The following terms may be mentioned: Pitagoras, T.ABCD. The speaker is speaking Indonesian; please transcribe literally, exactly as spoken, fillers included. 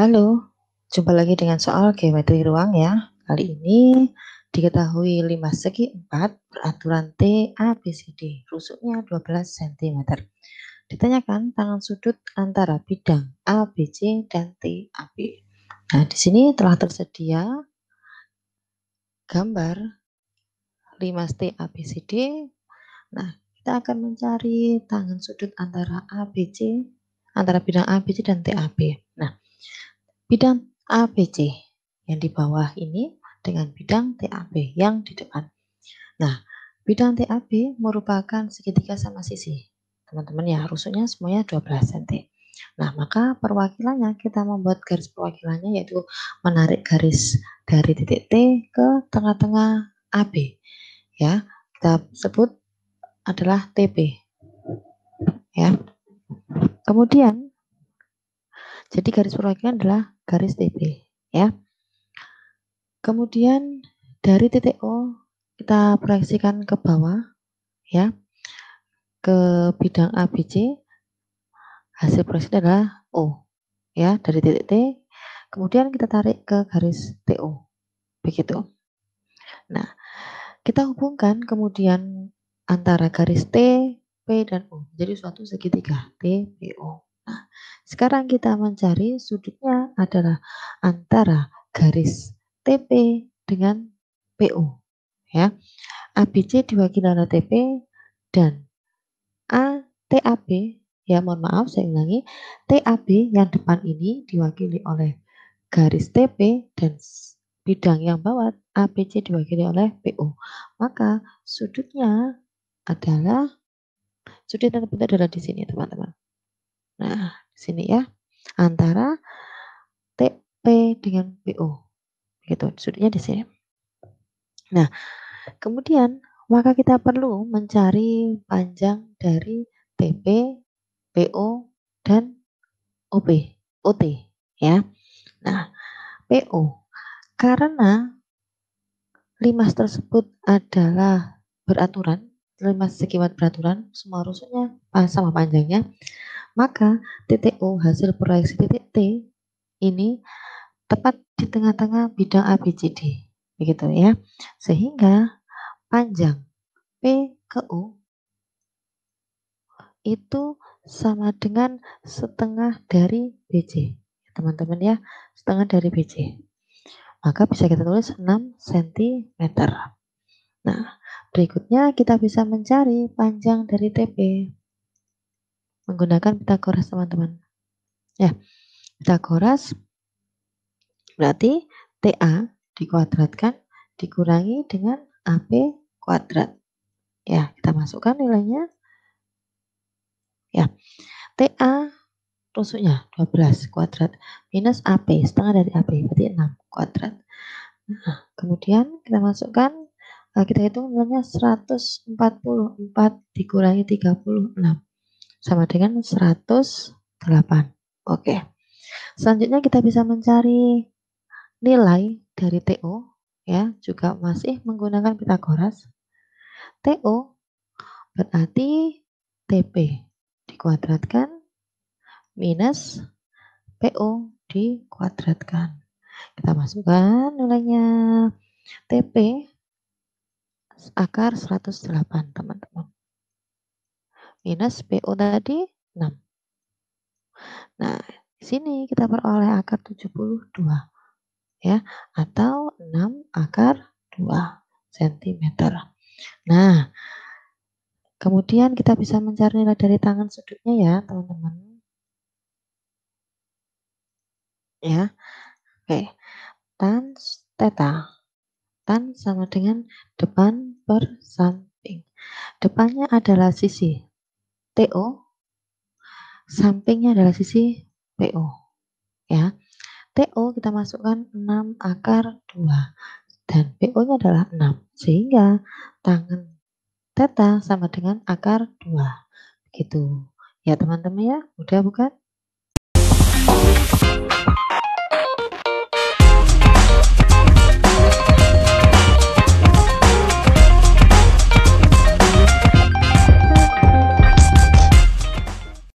Halo, jumpa lagi dengan soal geometri ruang ya. Kali ini diketahui lima segi empat beraturan T A B C D, rusuknya dua belas sentimeter. Ditanyakan tangan sudut antara bidang A B C dan T A B. Nah, di sini telah tersedia gambar lima T A B C D. Nah, kita akan mencari tangan sudut antara A B C, antara bidang A B C dan T A B. Nah, bidang A B C yang di bawah ini dengan bidang T A B yang di depan. Nah, bidang T A B merupakan segitiga sama sisi. Teman-teman ya, rusuknya semuanya dua belas sentimeter. Nah, maka perwakilannya kita membuat garis perwakilannya, yaitu menarik garis dari titik T ke tengah-tengah A B. Ya, kita sebut adalah T P. Ya. Kemudian jadi garis perwakilan adalah garis T P, ya. Kemudian dari titik O kita proyeksikan ke bawah, ya, ke bidang A B C. Hasil proyeksi adalah O, ya, dari titik T. Kemudian kita tarik ke garis T O, begitu. Nah, kita hubungkan kemudian antara garis T, P, dan O. Jadi suatu segitiga T P O. Nah, sekarang kita mencari sudutnya adalah antara garis T P dengan P O, ya. A B C diwakili oleh T P dan A T A B, ya, mohon maaf saya ulangi, T A B yang depan ini diwakili oleh garis T P dan bidang yang bawah A B C diwakili oleh P O. Maka sudutnya adalah sudut yang terbentuk adalah di sini, teman-teman. Nah, di sini ya, antara T P dengan P O, begitu. Sudutnya di sini. Nah, kemudian maka kita perlu mencari panjang dari T P, P O, dan O P, O T, ya. Nah, P O karena limas tersebut adalah beraturan, limas segi empat beraturan, semua rusuknya sama panjangnya. Maka titik O, hasil proyeksi titik T ini tepat di tengah-tengah bidang A B C D, begitu ya. Sehingga panjang P ke O itu sama dengan setengah dari B C, teman-teman ya, setengah dari B C. Maka bisa kita tulis enam sentimeter. Nah, berikutnya kita bisa mencari panjang dari T P menggunakan Pitagoras, teman-teman. Ya, Pitagoras berarti T A dikuadratkan dikurangi dengan A P kuadrat. Ya, kita masukkan nilainya. Ya, T A rusuknya dua belas kuadrat minus A P, setengah dari A P, berarti enam kuadrat. Nah, kemudian kita masukkan, kita hitung nilainya seratus empat puluh empat dikurangi tiga puluh enam. Sama dengan seratus delapan. Oke. Selanjutnya kita bisa mencari nilai dari T O, ya, juga masih menggunakan Pitagoras. T O berarti T P dikuadratkan minus P O dikuadratkan. Kita masukkan nilainya. T P akar seratus delapan, teman-teman, minus P O tadi enam. Nah, di sini kita peroleh akar tujuh puluh dua, ya, atau enam akar dua sentimeter. Nah, kemudian kita bisa mencari nilai dari tangan sudutnya ya, teman-teman. Ya. Oke. Tan theta. Tan sama dengan depan per samping. Depannya adalah sisi T O, sampingnya adalah sisi P O, ya. T O kita masukkan enam akar dua dan P O nya adalah enam, sehingga tangan theta sama dengan akar dua, begitu ya, teman-teman ya. Udah bukan?